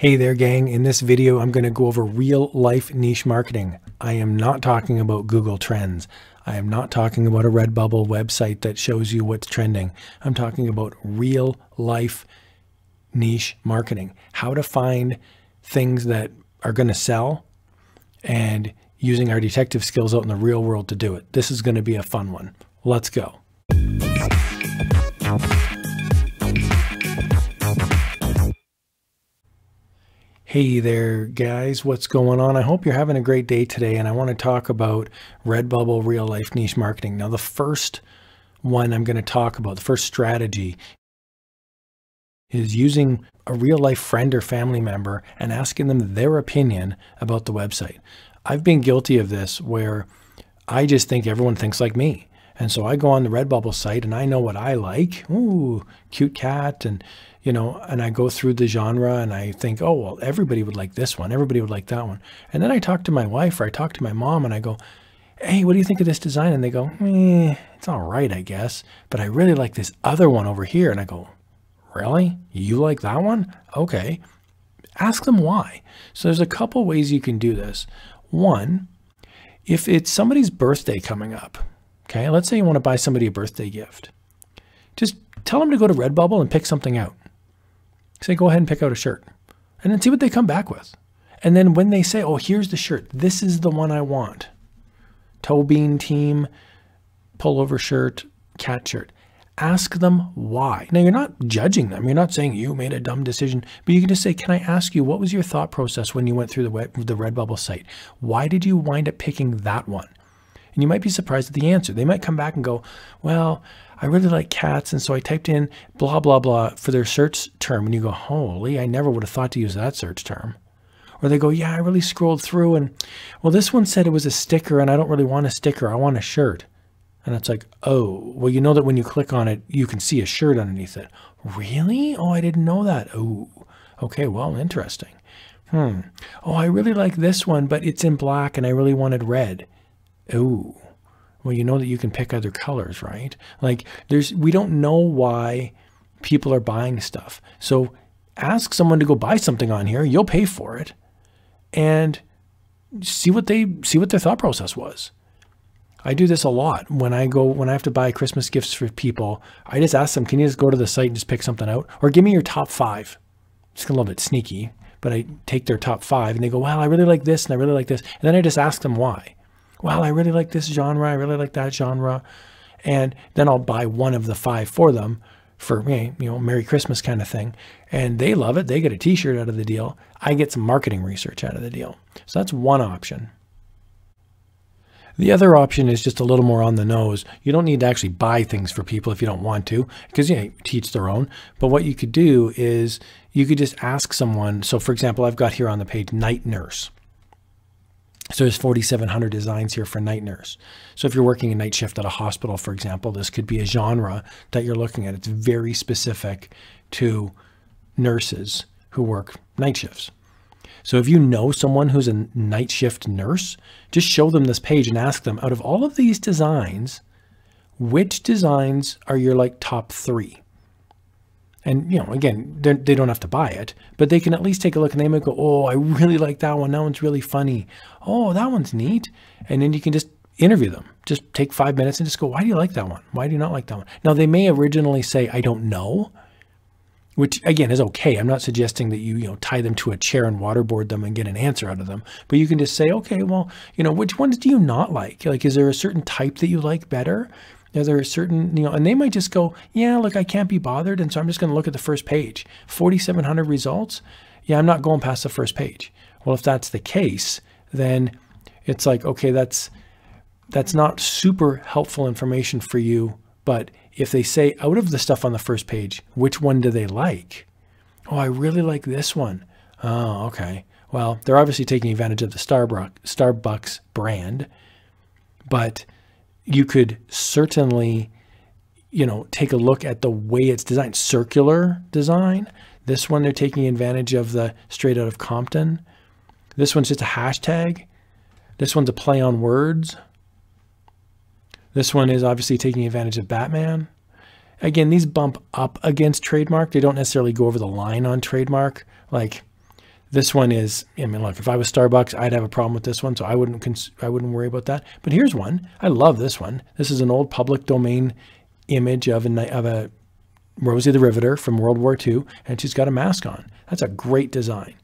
Hey there gang, in this video I'm going to go over real life niche marketing. I am not talking about Google Trends. I am not talking about a Redbubble website that shows you what's trending. I'm talking about real life niche marketing. How to find things that are going to sell and using our detective skills out in the real world to do it. This is going to be a fun one. Let's go. Hey there guys, what's going on? I hope you're having a great day today, and I want to talk about Redbubble real life niche marketing. Now the first one I'm going to talk about, the first strategy, is using a real life friend or family member and asking them their opinion about the website. I've been guilty of this where I just think everyone thinks like me. And so I go on the Redbubble site and I know what I like. Ooh, cute cat. And, you know, and I go through the genre and I think, oh, well, everybody would like this one. Everybody would like that one. And then I talk to my wife or I talk to my mom and I go, hey, what do you think of this design? And they go, it's all right, I guess. But I really like this other one over here. And I go, really? You like that one? Okay. Ask them why. So there's a couple ways you can do this. One, if it's somebody's birthday coming up, okay, let's say you want to buy somebody a birthday gift. Just tell them to go to Redbubble and pick something out. Say, go ahead and pick out a shirt. And then see what they come back with. And then when they say, oh, here's the shirt. This is the one I want. Toe bean team, pullover shirt, cat shirt. Ask them why. Now, you're not judging them. You're not saying you made a dumb decision. But you can just say, can I ask you, what was your thought process when you went through the Redbubble site? Why did you wind up picking that one? And you might be surprised at the answer. They might come back and go, well, I really like cats. And so I typed in blah, blah, blah for their search term. And you go, holy, I never would have thought to use that search term. Or they go, yeah, I really scrolled through. And well, this one said it was a sticker and I don't really want a sticker. I want a shirt. And it's like, oh, well, you know that when you click on it, you can see a shirt underneath it. Really? Oh, I didn't know that. Oh, okay. Well, interesting. Oh, I really like this one, but it's in black and I really wanted red. Ooh, well, you know that you can pick other colors, right? Like we don't know why people are buying stuff. So ask someone to go buy something on here. You'll pay for it and see what their thought process was. I do this a lot when I have to buy Christmas gifts for people. I just ask them, can you just go to the site and just pick something out, or give me your top five. It's a little bit sneaky, but I take their top five and they go, well, I really like this and I really like this. And then I just ask them why. Well, I really like this genre. I really like that genre. And then I'll buy one of the five for them for me, you know, Merry Christmas kind of thing. And they love it. They get a t-shirt out of the deal. I get some marketing research out of the deal. So that's one option. The other option is just a little more on the nose. You don't need to actually buy things for people if you don't want to, because, you know, teach their own. But what you could do is you could just ask someone. So for example, I've got here on the page, night nurse. So there's 4,700 designs here for night nurse. So if you're working a night shift at a hospital, for example, this could be a genre that you're looking at. It's very specific to nurses who work night shifts. So if you know someone who's a night shift nurse, just show them this page and ask them, out of all of these designs, which designs are your like top three? And, you know, again, they don't have to buy it, but they can at least take a look and they might go, oh, I really like that one. That one's really funny. Oh, that one's neat. And then you can just interview them. Just take 5 minutes and just go, why do you like that one? Why do you not like that one? Now, they may originally say, I don't know, which, again, is okay. I'm not suggesting that you know, tie them to a chair and waterboard them and get an answer out of them. But you can just say, okay, well, you know, which ones do you not like? Like, is there a certain type that you like better? Now, there are certain, you know, and they might just go, yeah, look, I can't be bothered. And so I'm just going to look at the first page, 4,700 results. Yeah, I'm not going past the first page. Well, if that's the case, then it's like, okay, that's not super helpful information for you. But if they say out of the stuff on the first page, which one do they like? Oh, I really like this one. Oh, okay. Well, they're obviously taking advantage of the Starbucks brand, but you could certainly, you know, take a look at the way it's designed. Circular design. This one, they're taking advantage of the Straight Out of Compton. This one's just a hashtag. This one's a play on words. This one is obviously taking advantage of Batman. Again, these bump up against trademark. They don't necessarily go over the line on trademark. Like This one is, I mean, look, if I was Starbucks, I'd have a problem with this one, so I wouldn't worry about that. But here's one. I love this one. This is an old public domain image of a Rosie the Riveter from World War II, and she's got a mask on. That's a great design.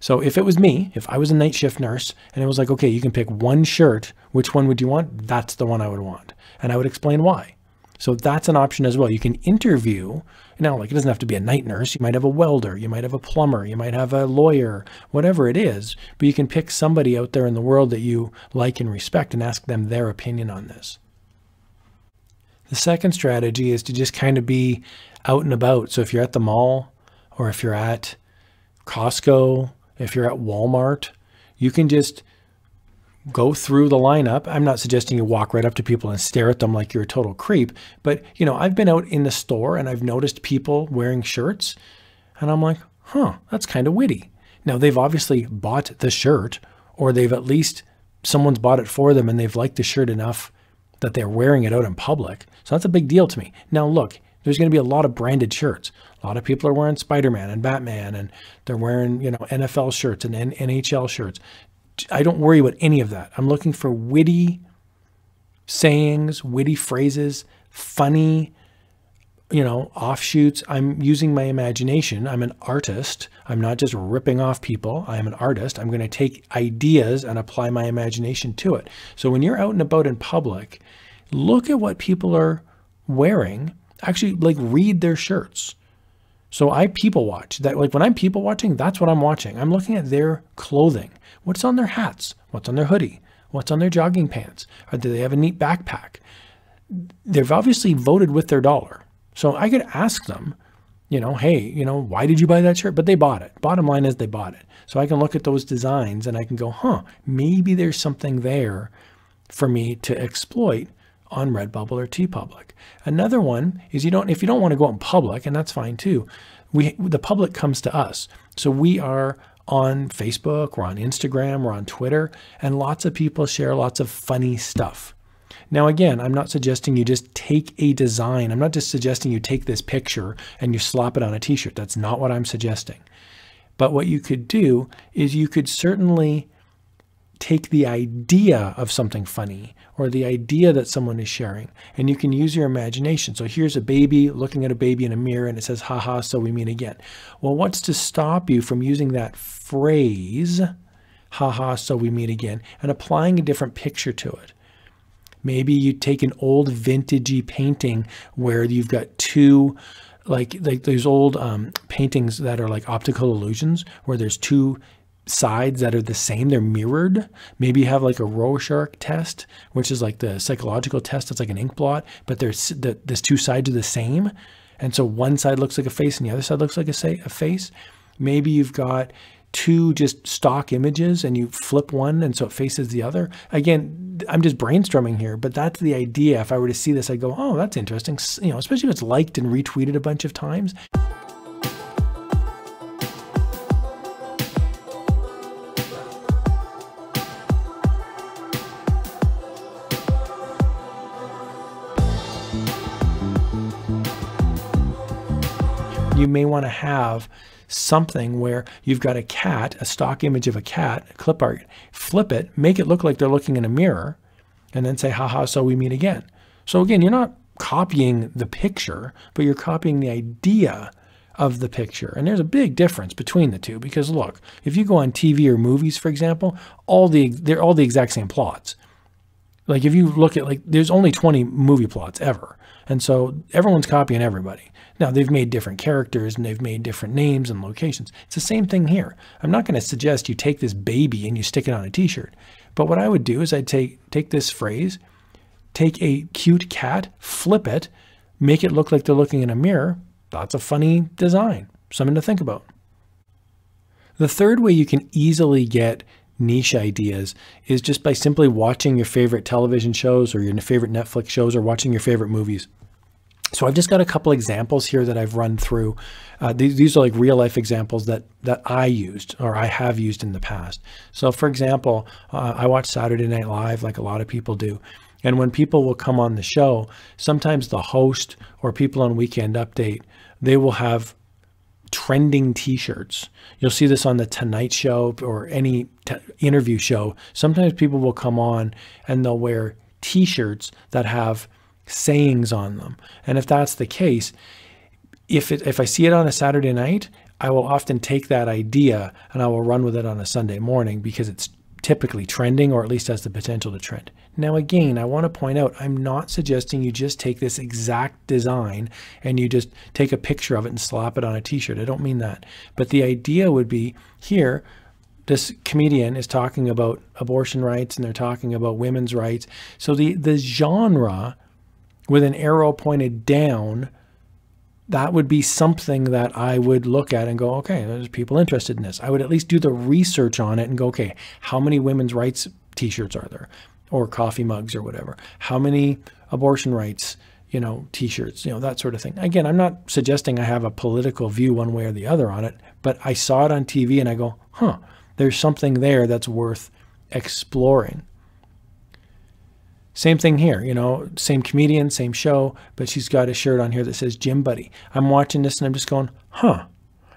So if it was me, if I was a night shift nurse, and it was like, okay, you can pick one shirt, which one would you want? That's the one I would want. And I would explain why. So that's an option as well. You can interview. Now, like, it doesn't have to be a night nurse. You might have a welder. You might have a plumber. You might have a lawyer, whatever it is. But you can pick somebody out there in the world that you like and respect and ask them their opinion on this. The second strategy is to just kind of be out and about. So if you're at the mall, or if you're at Costco, if you're at Walmart, you can just go through the lineup. I'm not suggesting you walk right up to people and stare at them like you're a total creep, but you know, I've been out in the store and I've noticed people wearing shirts and I'm like, huh, that's kind of witty. Now they've obviously bought the shirt, or they've at least, someone's bought it for them and they've liked the shirt enough that they're wearing it out in public. So that's a big deal to me. Now look, there's going to be a lot of branded shirts. A lot of people are wearing Spider-Man and Batman, and they're wearing, you know, NFL shirts and NHL shirts. I don't worry about any of that. I'm looking for witty sayings, witty phrases, funny, you know, offshoots. I'm using my imagination. I'm an artist. I'm not just ripping off people. I'm an artist. I'm going to take ideas and apply my imagination to it. So when you're out and about in public, look at what people are wearing. Actually, like, read their shirts. So I people watch. That, like, when I'm people watching, that's what I'm watching. I'm looking at their clothing. What's on their hats? What's on their hoodie? What's on their jogging pants? Or do they have a neat backpack? They've obviously voted with their dollar. So I could ask them, you know, hey, you know, why did you buy that shirt? But they bought it. Bottom line is they bought it. So I can look at those designs and I can go, huh, maybe there's something there for me to exploit on Redbubble or TeePublic. Another one is, if you don't want to go out in public, and that's fine too, the public comes to us. So we are on Facebook, we're on Instagram, we're on Twitter, and lots of people share lots of funny stuff. Now again, I'm not suggesting you just take a design. I'm not just suggesting you take this picture and you slap it on a t-shirt. That's not what I'm suggesting. But what you could do is you could certainly take the idea of something funny or the idea that someone is sharing, and you can use your imagination. So here's a baby looking at a baby in a mirror and it says, haha, so we meet again. Well, what's to stop you from using that phrase, haha, so we meet again, and applying a different picture to it? Maybe you take an old vintagey painting where you've got two, like those old paintings that are like optical illusions, where there's two sides that are the same, they're mirrored. Maybe you have like a Rorschach test, which is like the psychological test. It's like an ink blot, but there's two sides are the same. And so one side looks like a face and the other side looks like a face. Maybe you've got two just stock images and you flip one and so it faces the other. Again, I'm just brainstorming here, but that's the idea. If I were to see this, I'd go, oh, that's interesting. You know, especially if it's liked and retweeted a bunch of times. You may want to have something where you've got a cat, a stock image of a cat, clip art, flip it, make it look like they're looking in a mirror, and then say, haha, so we meet again. So again, you're not copying the picture, but you're copying the idea of the picture. And there's a big difference between the two, because look, if you go on TV or movies, for example, they're all the exact same plots. Like if you look at, like, there's only 20 movie plots ever. And so everyone's copying everybody. Now they've made different characters and they've made different names and locations. It's the same thing here. I'm not going to suggest you take this baby and you stick it on a t-shirt. But what I would do is I'd take this phrase, take a cute cat, flip it, make it look like they're looking in a mirror. That's a funny design. Something to think about. The third way you can easily get niche ideas is just by simply watching your favorite television shows or your favorite Netflix shows or watching your favorite movies. So I've just got a couple examples here that I've run through. These are like real life examples that I used or I have used in the past. So for example, I watch Saturday Night Live like a lot of people do. And when people will come on the show, sometimes the host or people on Weekend Update, they will have trending t-shirts. You'll see this on the Tonight Show or any interview show. Sometimes people will come on and they'll wear t-shirts that have sayings on them. And if that's the case, if I see it on a Saturday night, I will often take that idea and I will run with it on a Sunday morning because it's typically trending, or at least has the potential to trend. Now again, I want to point out, I'm not suggesting you just take this exact design and you just take a picture of it and slap it on a t-shirt. I don't mean that. But the idea would be, here, this comedian is talking about abortion rights and they're talking about women's rights. So the genre with an arrow pointed down, that would be something that I would look at and go, okay, there's people interested in this. I would at least do the research on it and go, okay, how many women's rights t-shirts are there, or coffee mugs or whatever? How many abortion rights, you know, t-shirts, you know, that sort of thing. Again, I'm not suggesting I have a political view one way or the other on it, but I saw it on TV and I go, huh, there's something there that's worth exploring. Same thing here, you know, same comedian, same show, but she's got a shirt on here that says Gym Buddy. I'm watching this and I'm just going, huh.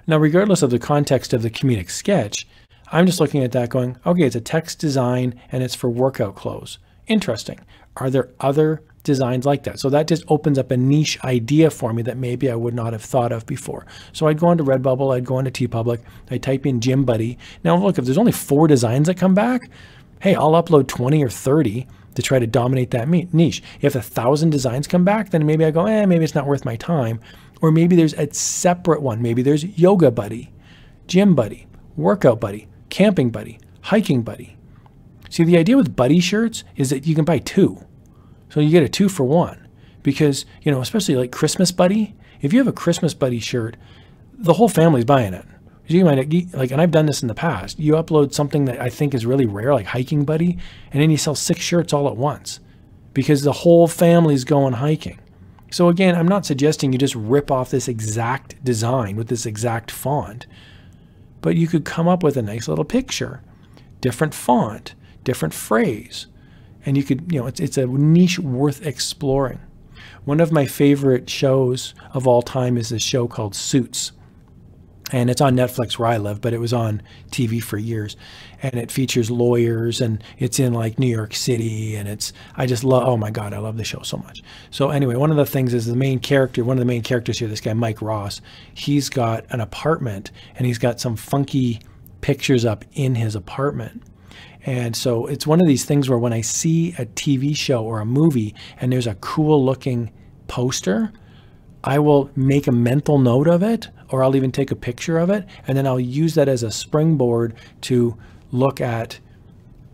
Now, regardless of the context of the comedic sketch, I'm just looking at that going, okay, it's a text design and it's for workout clothes. Interesting. Are there other designs like that? So that just opens up a niche idea for me that maybe I would not have thought of before. So I'd go onto Redbubble, I'd go onto TeePublic, I'd type in Gym Buddy. Now look, if there's only 4 designs that come back, hey, I'll upload 20 or 30 to try to dominate that niche. If 1,000 designs come back, then maybe I go, maybe it's not worth my time. Or maybe there's a separate one. Maybe there's Yoga Buddy, Gym Buddy, Workout Buddy, Camping Buddy, Hiking Buddy. See, the idea with buddy shirts is that you can buy 2. So you get a 2-for-1 because, you know, especially like Christmas Buddy. If you have a Christmas Buddy shirt, the whole family's buying it. You might, like, and I've done this in the past, you upload something that I think is really rare, like Hiking Buddy, and then you sell 6 shirts all at once because the whole family's going hiking. So again, I'm not suggesting you just rip off this exact design with this exact font, but you could come up with a nice little picture, different font, different phrase, and you could, you know, it's a niche worth exploring. One of my favorite shows of all time is this show called Suits. And it's on Netflix where I live, but it was on TV for years. And it features lawyers, and it's in like New York City, and it's, I just love, oh my God, I love the show so much. So anyway, one of the things is the main character, one of the main characters here, this guy, Mike Ross, he's got an apartment and he's got some funky pictures up in his apartment. And so it's one of these things where when I see a TV show or a movie and there's a cool looking poster, I will make a mental note of it, or I'll even take a picture of it, and then I'll use that as a springboard to look at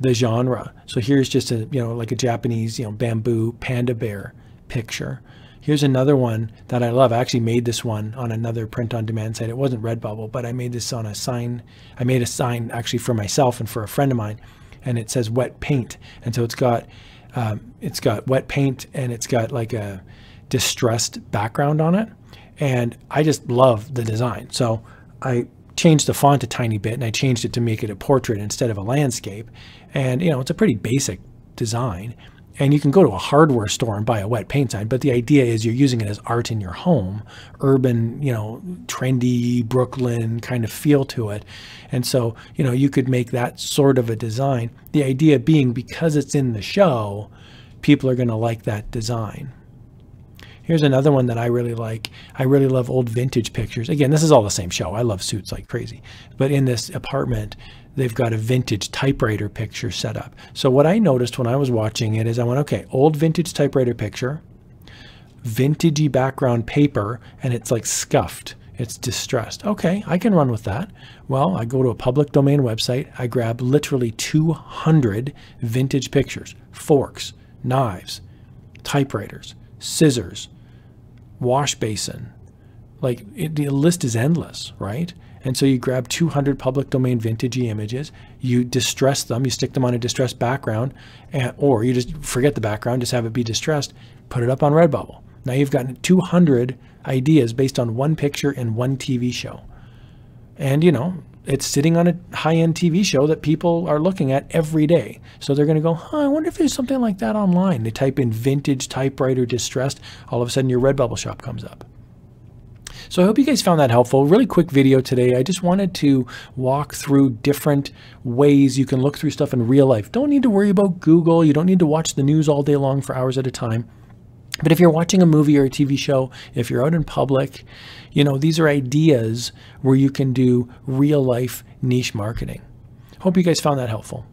the genre. So here's just a, you know, like a Japanese, you know, bamboo panda bear picture. Here's another one that I love. I actually made this one on another print-on-demand site. It wasn't Redbubble, but I made this on a sign. I made a sign actually for myself and for a friend of mine, and it says wet paint. And so it's got wet paint, and it's got like a distressed background on it, and I just love the design. So I changed the font a tiny bit, and I changed it to make it a portrait instead of a landscape. And you know, it's a pretty basic design, and you can go to a hardware store and buy a wet paint sign, but the idea is you're using it as art in your home, urban, you know, trendy Brooklyn kind of feel to it. And so, you know, you could make that sort of a design, the idea being because it's in the show, people are going to like that design. Here's another one that I really like. I really love old vintage pictures. Again, this is all the same show. I love Suits like crazy. But in this apartment, they've got a vintage typewriter picture set up. So what I noticed when I was watching it is I went, okay, old vintage typewriter picture, vintagey background paper, and it's like scuffed. It's distressed. Okay, I can run with that. Well, I go to a public domain website. I grab literally 200 vintage pictures, forks, knives, typewriters, scissors, wash basin, like the list is endless, right? And so you grab 200 public domain vintagey images, you distress them, you stick them on a distressed background, and, or you just forget the background, just have it be distressed, put it up on Redbubble. Now you've gotten 200 ideas based on one picture and one TV show. And you know, it's sitting on a high-end TV show that people are looking at every day. So they're going to go, huh, I wonder if there's something like that online. They type in vintage typewriter distressed. All of a sudden your Redbubble shop comes up. So I hope you guys found that helpful. Really quick video today. I just wanted to walk through different ways you can look through stuff in real life. Don't need to worry about Google. You don't need to watch the news all day long for hours at a time. But if you're watching a movie or a TV show, if you're out in public, you know, these are ideas where you can do real life niche marketing. Hope you guys found that helpful.